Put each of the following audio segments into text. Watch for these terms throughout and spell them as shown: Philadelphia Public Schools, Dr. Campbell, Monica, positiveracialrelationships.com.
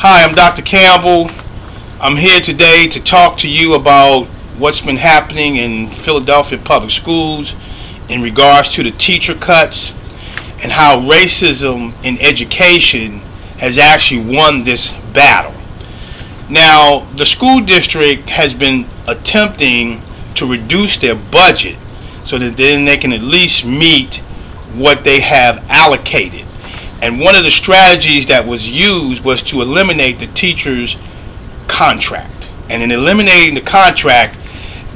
Hi, I'm Dr. Campbell. I'm here today to talk to you about what's been happening in Philadelphia Public Schools in regards to the teacher cuts and how racism in education has actually won this battle. Now, the school district has been attempting to reduce their budget so that then they can at least meet what they have allocated. And one of the strategies that was used was to eliminate the teacher's contract. And in eliminating the contract,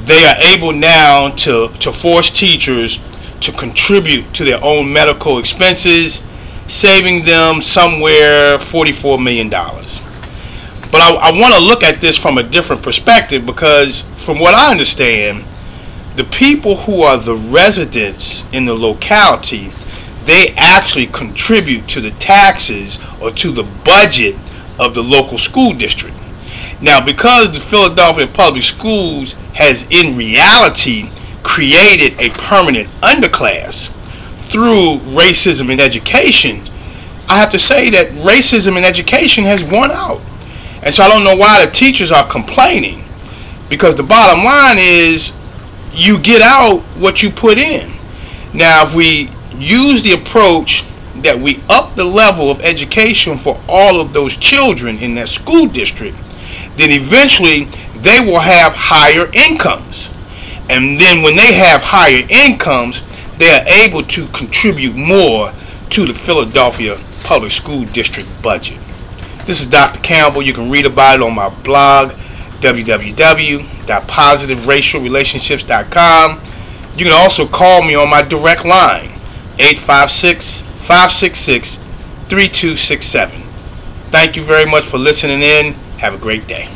they are able now to force teachers to contribute to their own medical expenses, saving them somewhere $44 million. But I want to look at this from a different perspective, because from what I understand, the people who are the residents in the locality, they actually contribute to the taxes or to the budget of the local school district. Now, because the Philadelphia Public Schools has in reality created a permanent underclass through racism in education, I have to say that racism in education has won out. And so I don't know why the teachers are complaining, because the bottom line is you get out what you put in. Now, if we use the approach that we up the level of education for all of those children in that school district, then eventually they will have higher incomes. And then when they have higher incomes, they are able to contribute more to the Philadelphia Public School District budget. This is Dr. Campbell. You can read about it on my blog, www.positiveracialrelationships.com. You can also call me on my direct line, 856-566-3267. Thank you very much for listening in. Have a great day.